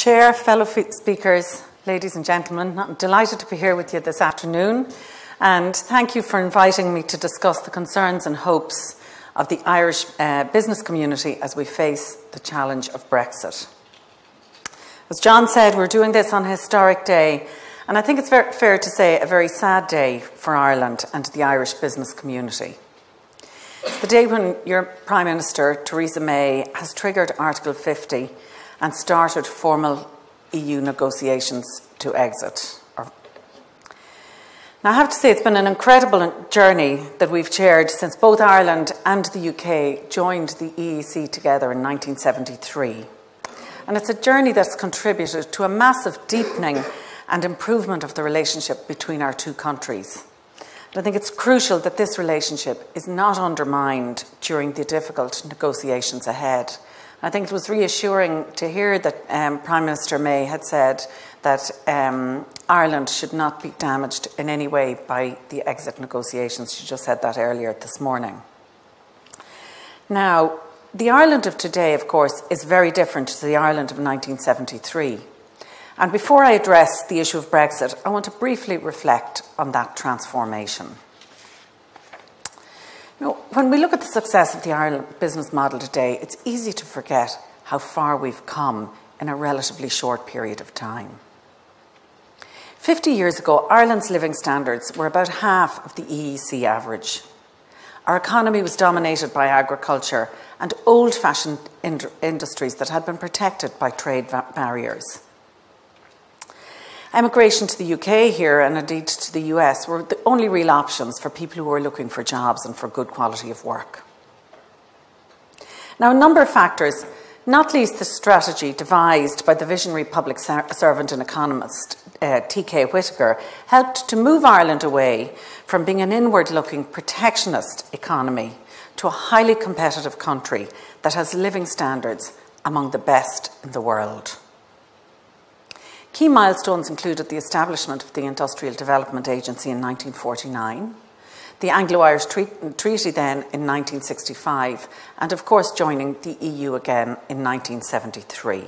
Chair, fellow speakers, ladies and gentlemen, I'm delighted to be here with you this afternoon, and thank you for inviting me to discuss the concerns and hopes of the Irish business community as we face the challenge of Brexit. As John said, we're doing this on a historic day, and I think it's very fair to say a very sad day for Ireland and the Irish business community. It's the day when your Prime Minister, Theresa May, has triggered Article 50 and started formal EU negotiations to exit. Now, I have to say it's been an incredible journey that we've chaired since both Ireland and the UK joined the EEC together in 1973. And it's a journey that's contributed to a massive deepening and improvement of the relationship between our two countries. And I think it's crucial that this relationship is not undermined during the difficult negotiations ahead. I think it was reassuring to hear that Prime Minister May had said that Ireland should not be damaged in any way by the exit negotiations. She just said that earlier this morning. Now, the Ireland of today, of course, is very different to the Ireland of 1973. And before I address the issue of Brexit, I want to briefly reflect on that transformation. Now, when we look at the success of the Irish business model today, it's easy to forget how far we've come in a relatively short period of time. 50 years ago, Ireland's living standards were about half of the EEC average. Our economy was dominated by agriculture and old-fashioned industries that had been protected by trade barriers. Emigration to the UK here and indeed to the US were the only real options for people who were looking for jobs and for good quality of work. Now, a number of factors, not least the strategy devised by the visionary public servant and economist T.K. Whitaker, helped to move Ireland away from being an inward-looking protectionist economy to a highly competitive country that has living standards among the best in the world. Key milestones included the establishment of the Industrial Development Agency in 1949, the Anglo-Irish Treaty then in 1965, and of course joining the EU again in 1973.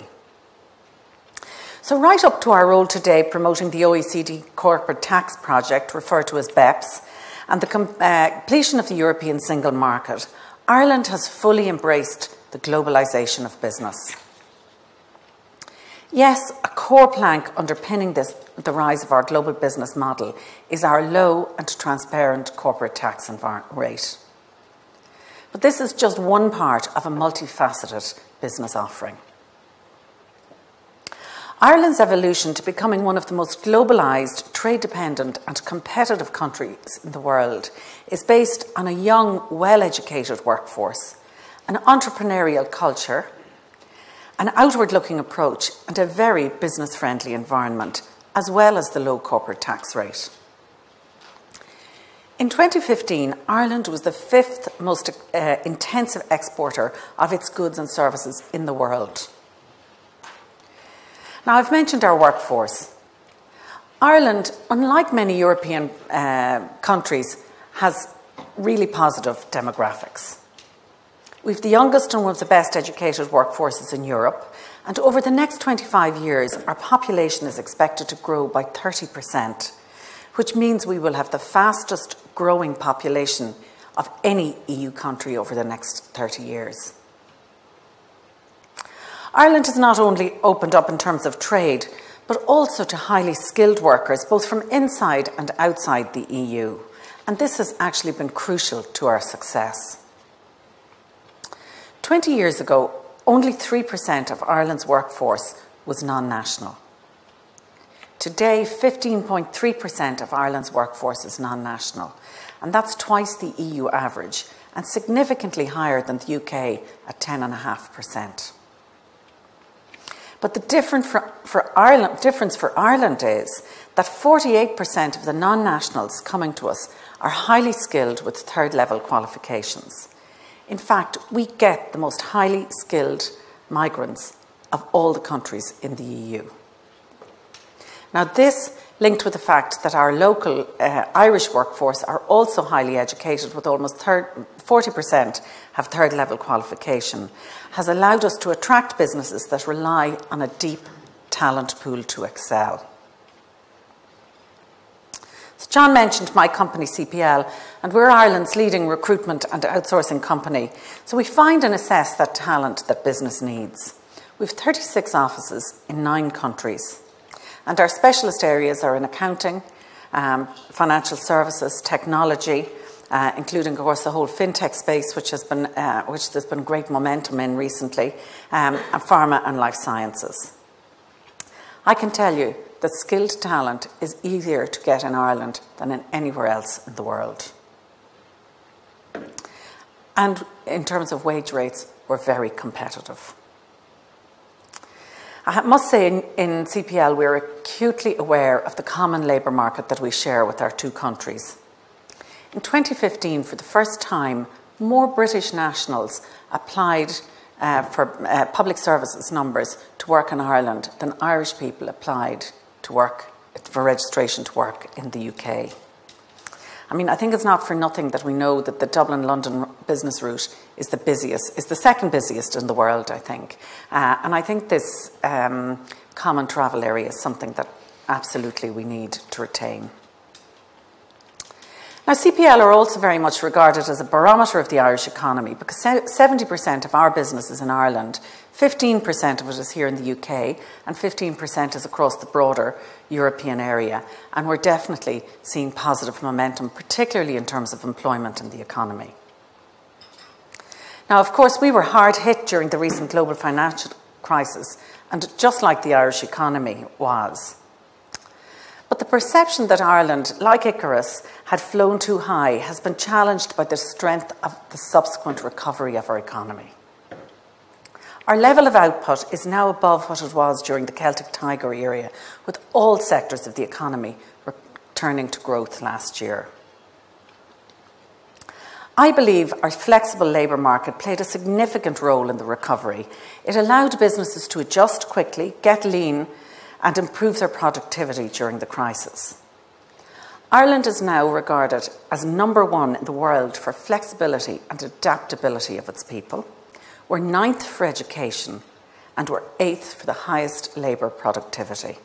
So right up to our role today promoting the OECD Corporate Tax Project, referred to as BEPS, and the completion of the European Single Market, Ireland has fully embraced the globalisation of business. Yes, a core plank underpinning the rise of our global business model is our low and transparent corporate tax rate. But this is just one part of a multifaceted business offering. Ireland's evolution to becoming one of the most globalised, trade-dependent and competitive countries in the world is based on a young, well-educated workforce, an entrepreneurial culture, an outward-looking approach and a very business-friendly environment, as well as the low corporate tax rate. In 2015, Ireland was the fifth most intensive exporter of its goods and services in the world. Now, I've mentioned our workforce. Ireland, unlike many European countries, has really positive demographics. We've the youngest and one of the best educated workforces in Europe, and over the next 25 years, our population is expected to grow by 30%, which means we will have the fastest growing population of any EU country over the next 30 years. Ireland has not only opened up in terms of trade, but also to highly skilled workers, both from inside and outside the EU, and this has actually been crucial to our success. 20 years ago, only 3% of Ireland's workforce was non-national. Today, 15.3% of Ireland's workforce is non-national, and that's twice the EU average and significantly higher than the UK at 10.5%. But the difference for Ireland is that 48% of the non-nationals coming to us are highly skilled with third-level qualifications. In fact, we get the most highly skilled migrants of all the countries in the EU. Now this, linked with the fact that our local Irish workforce are also highly educated, with almost 40% have third-level qualification, has allowed us to attract businesses that rely on a deep talent pool to excel. So John mentioned my company CPL, and we're Ireland's leading recruitment and outsourcing company. So we find and assess that talent that business needs. We have 36 offices in 9 countries, and our specialist areas are in accounting, financial services, technology, including, of course, the whole fintech space, which there's been great momentum in recently, and pharma and life sciences. I can tell you that skilled talent is easier to get in Ireland than in anywhere else in the world. And in terms of wage rates, we're very competitive. I must say, in CPL, we're acutely aware of the common labour market that we share with our 2 countries. In 2015, for the first time, more British nationals applied for public services numbers to work in Ireland than Irish people applied to work for registration to work in the UK. I mean, I think it's not for nothing that we know that the Dublin-London business route is the busiest, is the second busiest in the world, I think. And I think this common travel area is something that absolutely we need to retain. Now, CPL are also very much regarded as a barometer of the Irish economy because 70% of our business is in Ireland, 15% of it is here in the UK, and 15% is across the broader European area. And we're definitely seeing positive momentum, particularly in terms of employment in the economy. Now, of course, we were hard hit during the recent global financial crisis, and just like the Irish economy was. But the perception that Ireland, like Icarus, had flown too high has been challenged by the strength of the subsequent recovery of our economy. Our level of output is now above what it was during the Celtic Tiger era, with all sectors of the economy returning to growth last year. I believe our flexible labour market played a significant role in the recovery. It allowed businesses to adjust quickly, get lean, and improve their productivity during the crisis. Ireland is now regarded as #1 in the world for flexibility and adaptability of its people. We're 9th for education, and we're 8th for the highest labour productivity.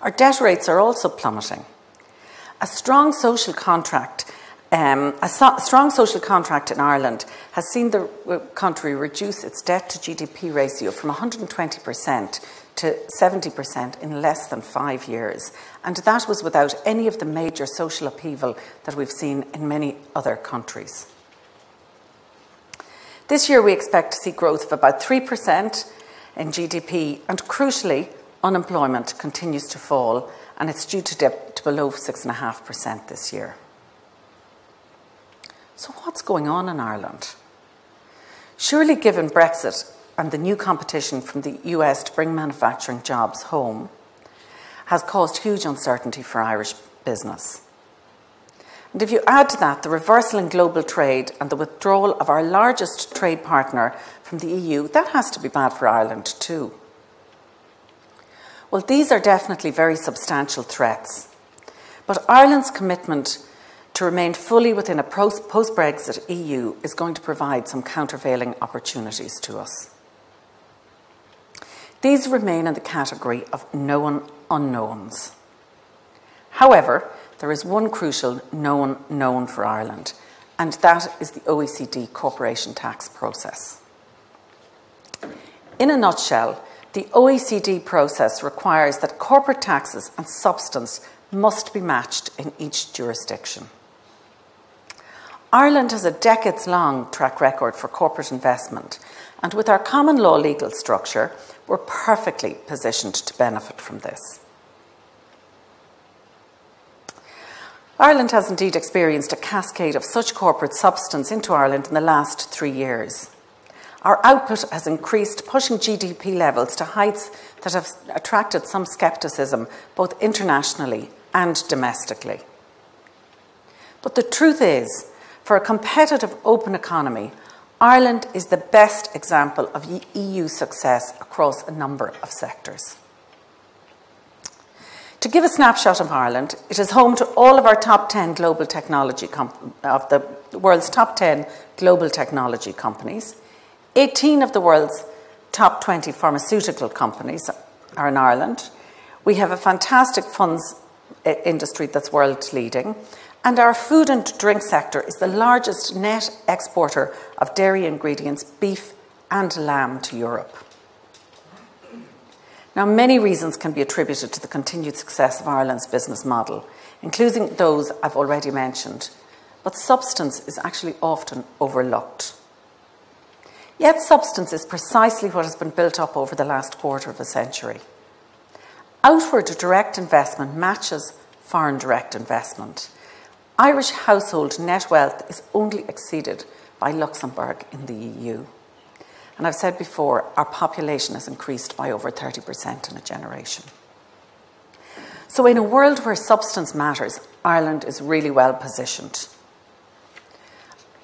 Our debt rates are also plummeting. A strong social contract in Ireland has seen the country reduce its debt to GDP ratio from 120% to 70% in less than 5 years. And that was without any of the major social upheaval that we've seen in many other countries. This year we expect to see growth of about 3% in GDP, and crucially, unemployment continues to fall, and it's due to dip to below 6.5% this year. So what's going on in Ireland? Surely, given Brexit and the new competition from the US to bring manufacturing jobs home has caused huge uncertainty for Irish business. And if you add to that the reversal in global trade and the withdrawal of our largest trade partner from the EU, that has to be bad for Ireland too. Well, these are definitely very substantial threats, but Ireland's commitment to remain fully within a post-Brexit EU is going to provide some countervailing opportunities to us. These remain in the category of known unknowns. However, there is one crucial known known for Ireland, and that is the OECD corporation tax process. In a nutshell, the OECD process requires that corporate taxes and substance must be matched in each jurisdiction. Ireland has a decades-long track record for corporate investment, and with our common law legal structure, we're perfectly positioned to benefit from this. Ireland has indeed experienced a cascade of such corporate substance into Ireland in the last 3 years. Our output has increased, pushing GDP levels to heights that have attracted some scepticism, both internationally and domestically. But the truth is, for a competitive open economy, Ireland is the best example of EU success across a number of sectors. To give a snapshot of Ireland, it is home to all of our top 10 global technology of the world's top 10 global technology companies, 18 of the world's top 20 pharmaceutical companies are in Ireland. We have a fantastic funds industry that's world leading. And our food and drink sector is the largest net exporter of dairy ingredients, beef and lamb to Europe. Now, many reasons can be attributed to the continued success of Ireland's business model, including those I've already mentioned, but substance is actually often overlooked. Yet substance is precisely what has been built up over the last quarter of a century. Outward direct investment matches foreign direct investment. Irish household net wealth is only exceeded by Luxembourg in the EU. And I've said before, our population has increased by over 30% in a generation. So in a world where substance matters, Ireland is really well positioned.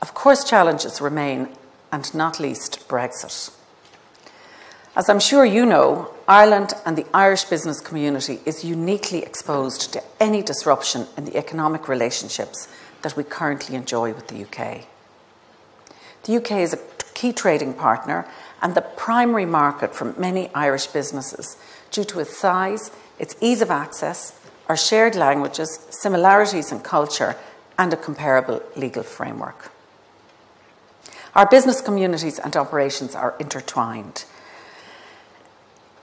Of course, challenges remain, and not least Brexit. As I'm sure you know, Ireland and the Irish business community is uniquely exposed to any disruption in the economic relationships that we currently enjoy with the UK. The UK is a key trading partner and the primary market for many Irish businesses due to its size, its ease of access, our shared languages, similarities in culture, and a comparable legal framework. Our business communities and operations are intertwined,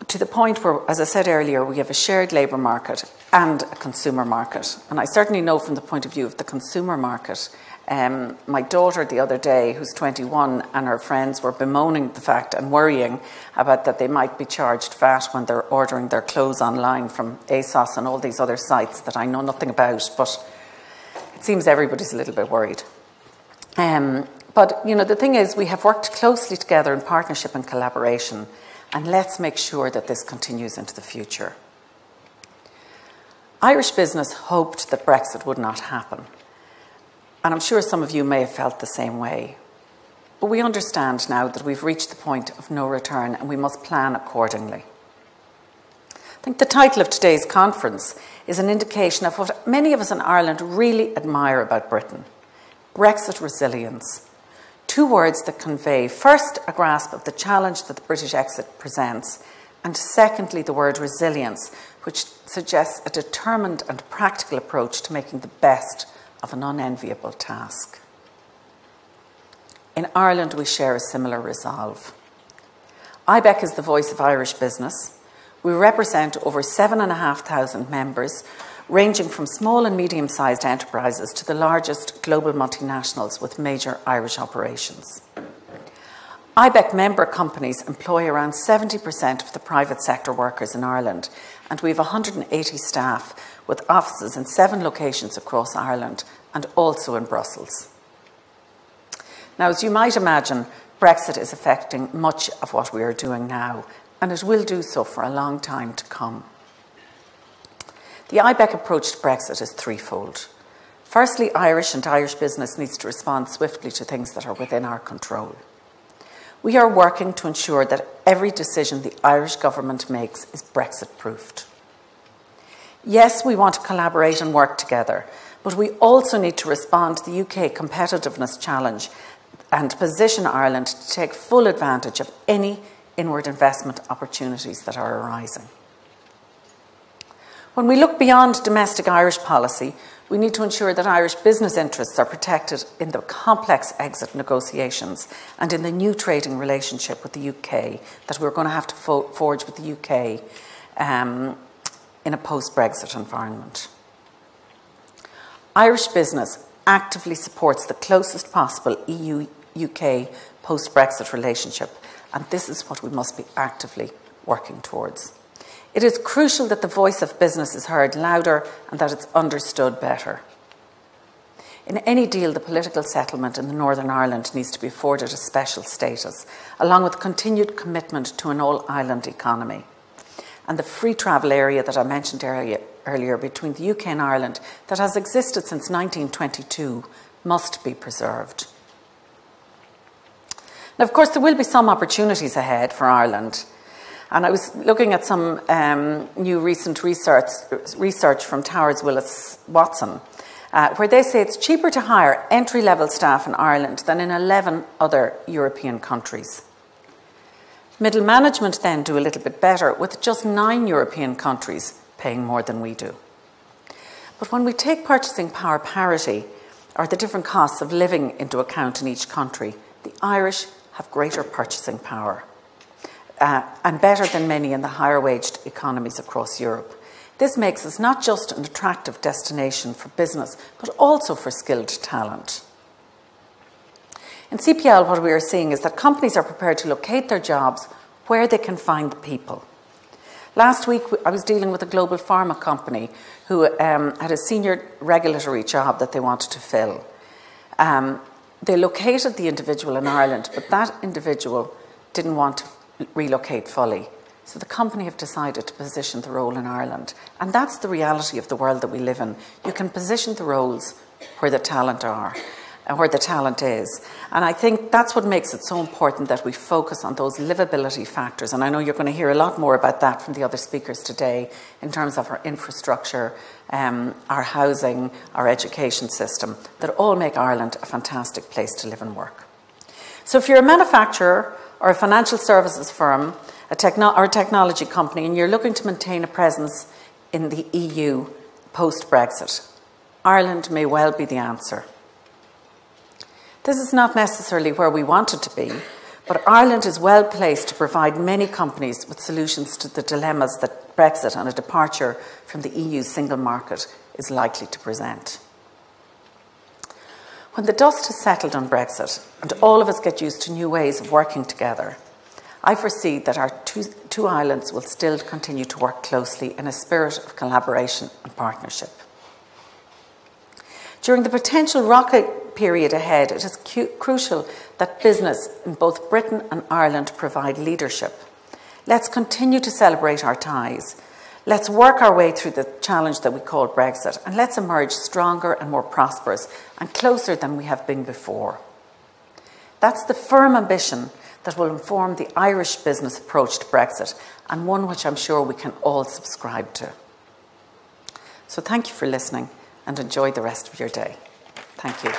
to the point where, as I said earlier, we have a shared labour market and a consumer market. And I certainly know from the point of view of the consumer market, my daughter the other day, who's 21, and her friends were bemoaning the fact and worrying about that they might be charged VAT when they're ordering their clothes online from ASOS and all these other sites that I know nothing about, but it seems everybody's a little bit worried. But, you know, the thing is, we have worked closely together in partnership and collaboration, and let's make sure that this continues into the future. Irish business hoped that Brexit would not happen. And I'm sure some of you may have felt the same way. But we understand now that we've reached the point of no return and we must plan accordingly. I think the title of today's conference is an indication of what many of us in Ireland really admire about Britain: Brexit resilience. Two words that convey, first, a grasp of the challenge that the British exit presents, and secondly, the word resilience, which suggests a determined and practical approach to making the best of an unenviable task. In Ireland, we share a similar resolve. IBEC is the voice of Irish business. We represent over 7,500 members, ranging from small and medium-sized enterprises to the largest global multinationals with major Irish operations. IBEC member companies employ around 70% of the private sector workers in Ireland, and we have 180 staff with offices in 7 locations across Ireland and also in Brussels. Now, as you might imagine, Brexit is affecting much of what we are doing now, and it will do so for a long time to come. The IBEC approach to Brexit is threefold. Firstly, Irish and Irish business needs to respond swiftly to things that are within our control. We are working to ensure that every decision the Irish government makes is Brexit-proofed. Yes, we want to collaborate and work together, but we also need to respond to the UK competitiveness challenge and position Ireland to take full advantage of any inward investment opportunities that are arising. When we look beyond domestic Irish policy, we need to ensure that Irish business interests are protected in the complex exit negotiations and in the new trading relationship with the UK that we're going to have to forge with the UK in a post-Brexit environment. Irish business actively supports the closest possible EU-UK post-Brexit relationship, and this is what we must be actively working towards. It is crucial that the voice of business is heard louder and that it's understood better. In any deal, the political settlement in Northern Ireland needs to be afforded a special status, along with continued commitment to an all-island economy. And the free travel area that I mentioned earlier between the UK and Ireland, that has existed since 1922, must be preserved. Now, of course, there will be some opportunities ahead for Ireland. And I was looking at some new recent research from Towers Willis Watson, where they say it's cheaper to hire entry-level staff in Ireland than in 11 other European countries. Middle management then do a little bit better, with just 9 European countries paying more than we do. But when we take purchasing power parity, or the different costs of living, into account in each country, the Irish have greater purchasing power and better than many in the higher waged economies across Europe. This makes us not just an attractive destination for business, but also for skilled talent. In CPL, what we are seeing is that companies are prepared to locate their jobs where they can find the people. Last week, I was dealing with a global pharma company who had a senior regulatory job that they wanted to fill. They located the individual in Ireland, but that individual didn't want to relocate fully. So the company have decided to position the role in Ireland. And that's the reality of the world that we live in. You can position the roles where the talent are, where the talent is. And I think that's what makes it so important that we focus on those livability factors. And I know you're going to hear a lot more about that from the other speakers today in terms of our infrastructure, our housing, our education system, that all make Ireland a fantastic place to live and work. So if you're a manufacturer or a financial services firm, or a technology company, and you're looking to maintain a presence in the EU post-Brexit, Ireland may well be the answer. This is not necessarily where we want it to be, but Ireland is well placed to provide many companies with solutions to the dilemmas that Brexit and a departure from the EU single market is likely to present. When the dust has settled on Brexit, and all of us get used to new ways of working together, I foresee that our two islands will still continue to work closely in a spirit of collaboration and partnership. During the potential rocky period ahead, it is crucial that business in both Britain and Ireland provide leadership. Let's continue to celebrate our ties. Let's work our way through the challenge that we call Brexit, and let's emerge stronger and more prosperous and closer than we have been before. That's the firm ambition that will inform the Irish business approach to Brexit, and one which I'm sure we can all subscribe to. So thank you for listening, and enjoy the rest of your day. Thank you.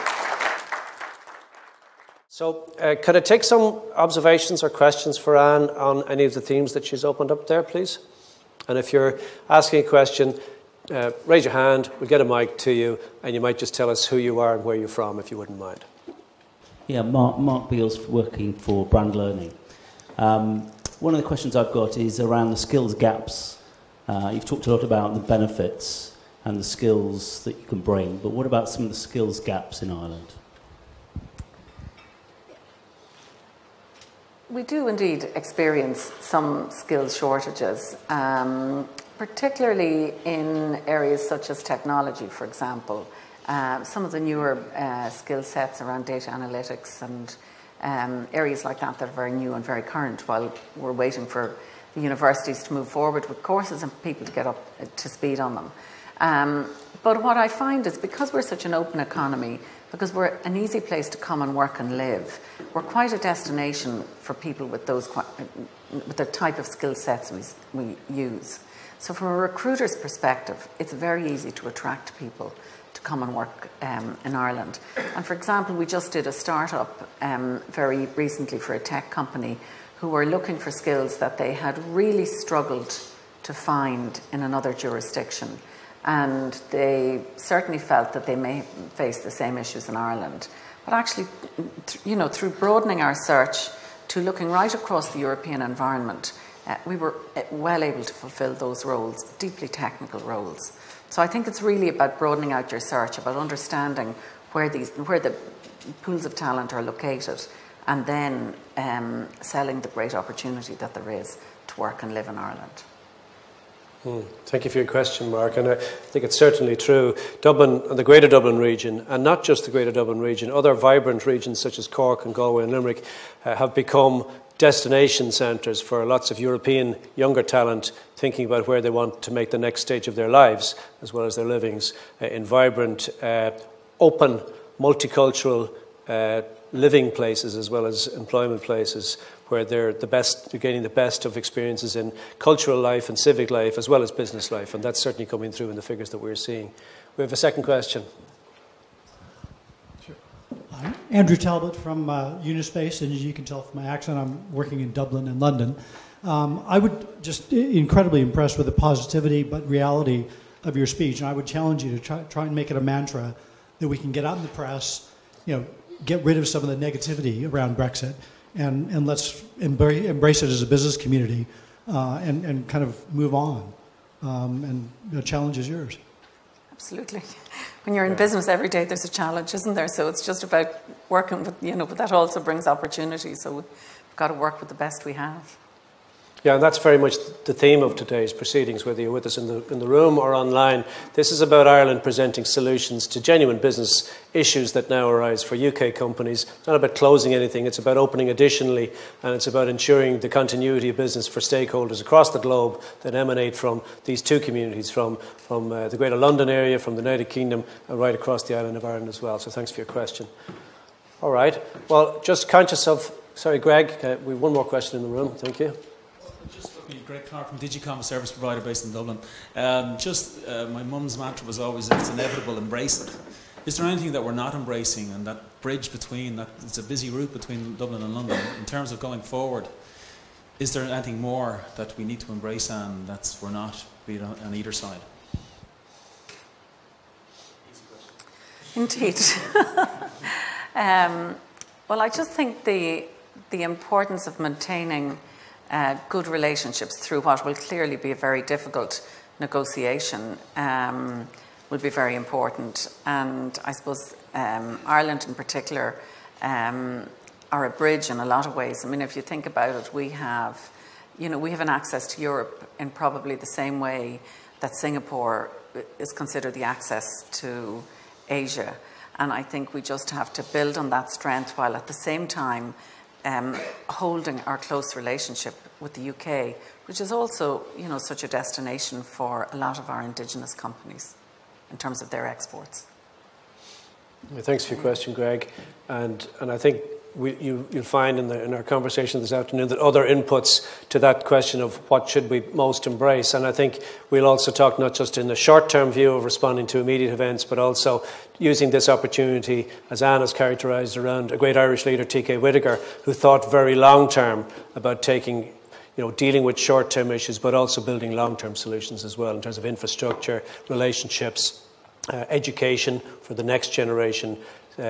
So could I take some observations or questions for Anne on any of the themes that she's opened up there, please? And if you're asking a question, raise your hand, we'll get a mic to you, and you might just tell us who you are and where you're from, if you wouldn't mind. Yeah, Mark Beals, working for Brand Learning. One of the questions I've got is around the skills gaps. You've talked a lot about the benefits and the skills that you can bring, but what about some of the skills gaps in Ireland? We do indeed experience some skills shortages, particularly in areas such as technology, for example. Some of the newer skill sets around data analytics and areas like that are very new and very current, while we're waiting for the universities to move forward with courses and people to get up to speed on them. But what I find is, because we're such an open economy, because we're an easy place to come and work and live, we're quite a destination for people with the type of skill sets we use. So from a recruiter's perspective, it's very easy to attract people to come and work in Ireland. And for example, we just did a startup very recently for a tech company who were looking for skills that they had really struggled to find in another jurisdiction. And they certainly felt that they may face the same issues in Ireland. But actually, you know, through broadening our search to looking right across the European environment, we were well able to fulfill those roles, deeply technical roles. So I think it's really about broadening out your search, about understanding where the pools of talent are located, and then selling the great opportunity that there is to work and live in Ireland. Thank you for your question, Mark. And I think it's certainly true. Dublin and the Greater Dublin region, and not just the Greater Dublin region, other vibrant regions such as Cork and Galway and Limerick have become destination centres for lots of European younger talent thinking about where they want to make the next stage of their lives as well as their livings in vibrant, open, multicultural living places as well as employment places where they're gaining the best of experiences in cultural life and civic life as well as business life, and that's certainly coming through in the figures that we're seeing. We have a second question. I'm Andrew Talbot from Unispace, and as you can tell from my accent, I'm working in Dublin and London. I would just incredibly impressed with the positivity but reality of your speech, and I would challenge you to try and make it a mantra that we can get out in the press, you know, get rid of some of the negativity around Brexit, and let's embrace it as a business community and kind of move on. And the challenge is yours. Absolutely. When you're in business every day, there's a challenge, isn't there? So it's just about working with, you know, but that also brings opportunity. So we've got to work with the best we have. Yeah, and that's very much the theme of today's proceedings, whether you're with us in the room or online. This is about Ireland presenting solutions to genuine business issues that now arise for UK companies. It's not about closing anything, it's about opening additionally, and it's about ensuring the continuity of business for stakeholders across the globe that emanate from these two communities, from the Greater London area, from the United Kingdom, and right across the island of Ireland as well. So thanks for your question. All right, well, just conscious of, sorry, Greg, we have one more question in the room, thank you. Just looking at Greg Clark from Digicom, a service provider based in Dublin. My mum's mantra was always, if it's inevitable, embrace it. Is there anything that we're not embracing, and that bridge between, that it's a busy route between Dublin and London, in terms of going forward, is there anything more that we need to embrace and that we're not, be it on either side? Indeed. Well, I just think the importance of maintaining good relationships through what will clearly be a very difficult negotiation will be very important. And I suppose Ireland in particular are a bridge in a lot of ways. I mean, if you think about it, we have, you know, we have an access to Europe in probably the same way that Singapore is considered the access to Asia. And I think we just have to build on that strength while at the same time holding our close relationship with the UK, which is also, you know, such a destination for a lot of our indigenous companies in terms of their exports. Thanks for your question, Greg. And I think you'll find in our conversation this afternoon that other inputs to that question of what should we most embrace. And I think we'll also talk not just in the short-term view of responding to immediate events, but also using this opportunity, as Anne has characterised, around a great Irish leader, T.K. Whitaker, who thought very long-term about taking, you know, dealing with short-term issues, but also building long-term solutions as well in terms of infrastructure, relationships, education for the next generation,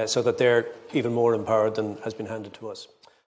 so that they're even more empowered than has been handed to us.